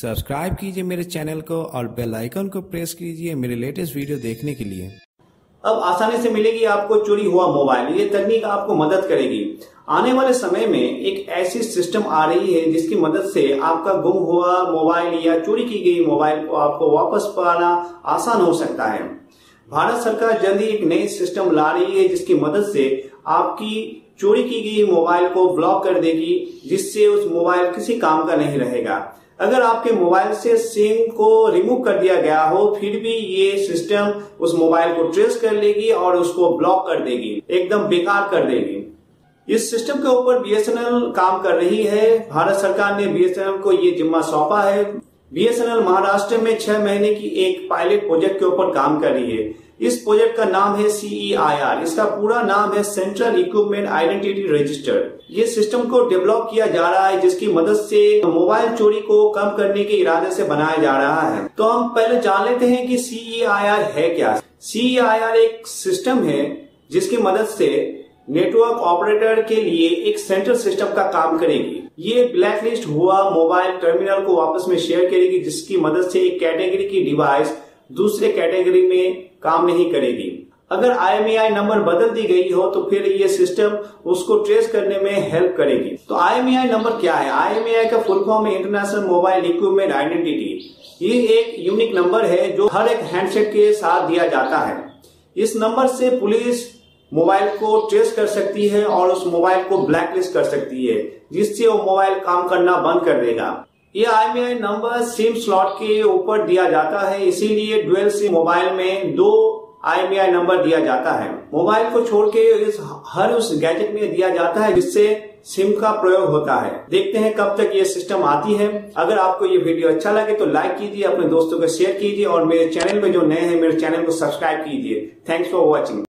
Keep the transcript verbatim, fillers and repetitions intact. Subscribe कीजिए मेरे channel को और बेल आइकन को प्रेस कीजिए मेरे लेटेस्ट वीडियो देखने के लिए। अब आसानी से मिलेगी आपको चोरी हुआ मोबाइल। ये तकनीक आपको मदद करेगी। आने वाले समय में एक ऐसी सिस्टम आ रही है जिसकी मदद से आपका गुम हुआ मोबाइल या चोरी की गई मोबाइल को आपको वापस पाना आसान हो सकता है। भारत सरकार जल्द ही एक नई सिस्टम ला रही है जिसकी मदद से आपकी चोरी की गई मोबाइल को ब्लॉक कर देगी, जिससे उस मोबाइल किसी काम का नहीं रहेगा। अगर आपके मोबाइल से सिम को रिमूव कर दिया गया हो, फिर भी ये सिस्टम उस मोबाइल को ट्रेस कर लेगी और उसको ब्लॉक कर देगी, एकदम बेकार कर देगी। इस सिस्टम के ऊपर बी एस एन एल काम कर रही है। भारत सरकार ने बी एस एन एल को ये जिम्मा सौंपा है। B S N L Maharashtra में छह महीने की एक पायलट प्रोजेक्ट के ऊपर काम कर रही है। इस प्रोजेक्ट का नाम है सी ई आई आर। इसका पूरा नाम है सेंट्रल इक्विपमेंट आइडेंटिटी रजिस्टर। ये सिस्टम को डेवलप किया जा रहा है जिसकी मदद से मोबाइल चोरी को कम करने के इरादे से बनाया जा रहा है। तो हम पहले जान लेते हैं कि सी ई आई आर है क्या। सी ई आई आर एक सिस्टम है जिसकी मदद से नेटवर्क ऑपरेटर के लिए एक सेंट्रल सिस्टम का काम करेगी। ये ब्लैकलिस्ट हुआ मोबाइल टर्मिनल को वापस में शेयर करेगी, जिसकी मदद से एक कैटेगरी की डिवाइस दूसरे कैटेगरी में काम नहीं करेगी। अगर आई एम ई आई नंबर बदल दी गई हो तो फिर ये सिस्टम उसको ट्रेस करने में हेल्प करेगी। तो आई एम ई आई नंबर क्या है? आई एम ई आई का फुल फॉर्म है इंटरनेशनल मोबाइल इक्विपमेंट आइडेंटिटी। ये एक यूनिक नंबर है जो हर एक हैंडसेट के साथ दिया जाता है। इस नंबर से पुलिस मोबाइल को ट्रेस कर सकती है और उस मोबाइल को ब्लैकलिस्ट कर सकती है, जिससे वो मोबाइल काम करना बंद कर देगा। ये I M E I number SIM slot के ऊपर दिया जाता है, इसीलिए डुअल सिम मोबाइल में दो आई एम ई आई नंबर दिया जाता है। मोबाइल को छोड़ के इस हर उस गैजेट में दिया जाता है जिससे सिम का प्रयोग होता है। देखते हैं कब तक ये सिस्टम आती है। अगर आपको ये वीडियो अच्छा लगे तो लाइक कीजिए, अपने दोस्तों को शेयर कीजिए और मेरे चैनल में जो नए हैं मेरे चैनल को सब्सक्राइब कीजिए। Thanks for watching.